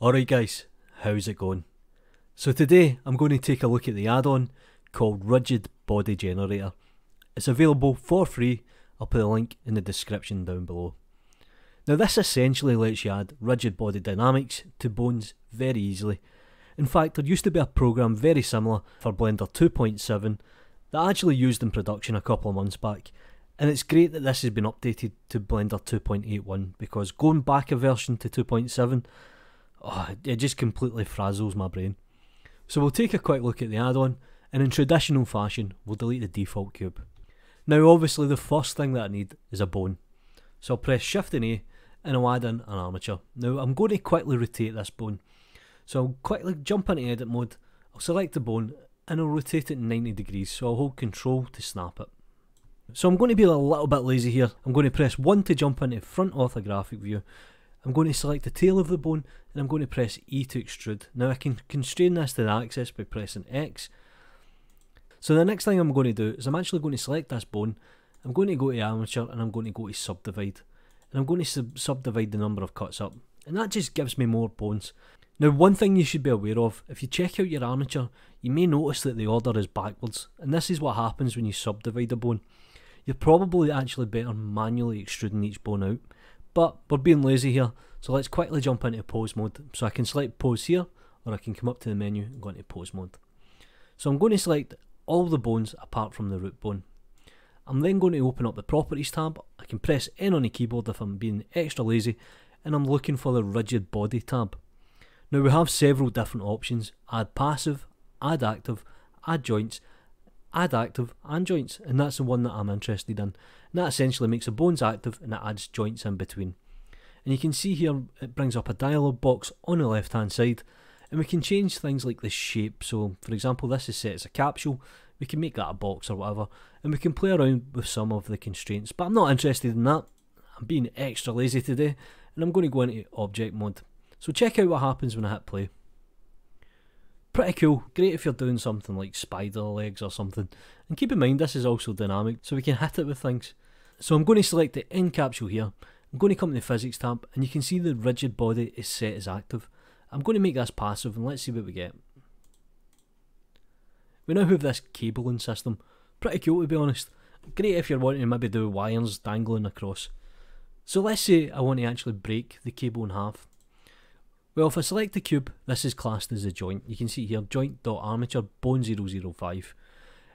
Alright guys, how's it going? So today I'm going to take a look at the add-on called Rigid Body Generator. It's available for free. I'll put a link in the description down below. Now this essentially lets you add rigid body dynamics to bones very easily. In fact, there used to be a program very similar for Blender 2.7 that I actually used in production a couple of months back, and it's great that this has been updated to Blender 2.81 because going back a version to 2.7, it just completely frazzles my brain. So we'll take a quick look at the add-on, and in traditional fashion we'll delete the default cube. Now obviously the first thing that I need is a bone. So I'll press Shift and A and I'll add in an armature. Now I'm going to quickly rotate this bone. So I'll quickly jump into edit mode, I'll select the bone and I'll rotate it 90 degrees. So I'll hold Control to snap it. So I'm going to be a little bit lazy here. I'm going to press 1 to jump into front orthographic view. I'm going to select the tail of the bone and I'm going to press E to extrude. Now I can constrain this to the axis by pressing X. So the next thing I'm going to do is I'm actually going to select this bone, I'm going to go to armature and I'm going to go to subdivide. And I'm going to subdivide the number of cuts up. And that just gives me more bones. Now one thing you should be aware of, if you check out your armature, you may notice that the order is backwards. And this is what happens when you subdivide a bone. You're probably actually better manually extruding each bone out. But we're being lazy here, so let's quickly jump into pose mode. So I can select pose here, or I can come up to the menu and go into pose mode. So I'm going to select all the bones apart from the root bone. I'm then going to open up the properties tab. I can press N on the keyboard if I'm being extra lazy, and I'm looking for the rigid body tab. Now we have several different options: add passive, add active, add joints, add active and joints, and that's the one that I'm interested in. And that essentially makes the bones active and it adds joints in between. And you can see here it brings up a dialog box on the left hand side, and we can change things like the shape. So for example, this is set as a capsule, we can make that a box or whatever, and we can play around with some of the constraints, but I'm not interested in that. I'm being extra lazy today and I'm going to go into object mode. So check out what happens when I hit play. Pretty cool, great if you're doing something like spider legs or something. And keep in mind this is also dynamic, so we can hit it with things. So I'm going to select the end capsule here, I'm going to come to the physics tab and you can see the rigid body is set as active. I'm going to make this passive and let's see what we get. We now have this cabling system, pretty cool to be honest. Great if you're wanting to maybe do wires dangling across. So let's say I want to actually break the cable in half. Well, if I select the cube, this is classed as a joint. You can see here, joint.armature bone 005.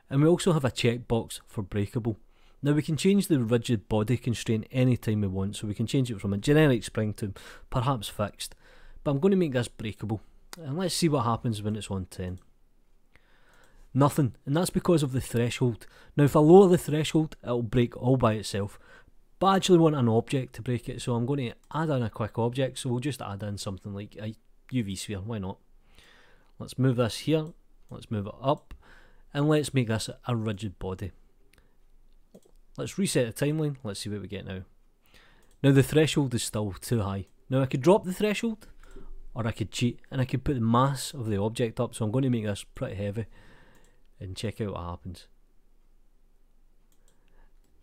And we also have a checkbox for breakable. Now we can change the rigid body constraint anytime we want, so we can change it from a generic spring to perhaps fixed. But I'm going to make this breakable. And let's see what happens when it's on 10. Nothing, and that's because of the threshold. Now if I lower the threshold, it'll break all by itself. But I actually want an object to break it, so I'm going to add in a quick object, so we'll just add in something like a UV sphere, why not? Let's move this here, let's move it up, and let's make this a rigid body. Let's reset the timeline, let's see what we get now. Now the threshold is still too high. Now I could drop the threshold, or I could cheat, and I could put the mass of the object up, so I'm going to make this pretty heavy, and check out what happens.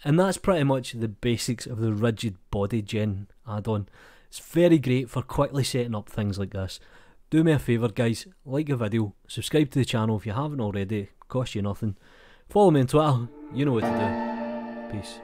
And that's pretty much the basics of the Rigid Body Gen add-on. It's very great for quickly setting up things like this. Do me a favour guys, like the video, subscribe to the channel if you haven't already, it costs you nothing. Follow me on Twitter, you know what to do. Peace.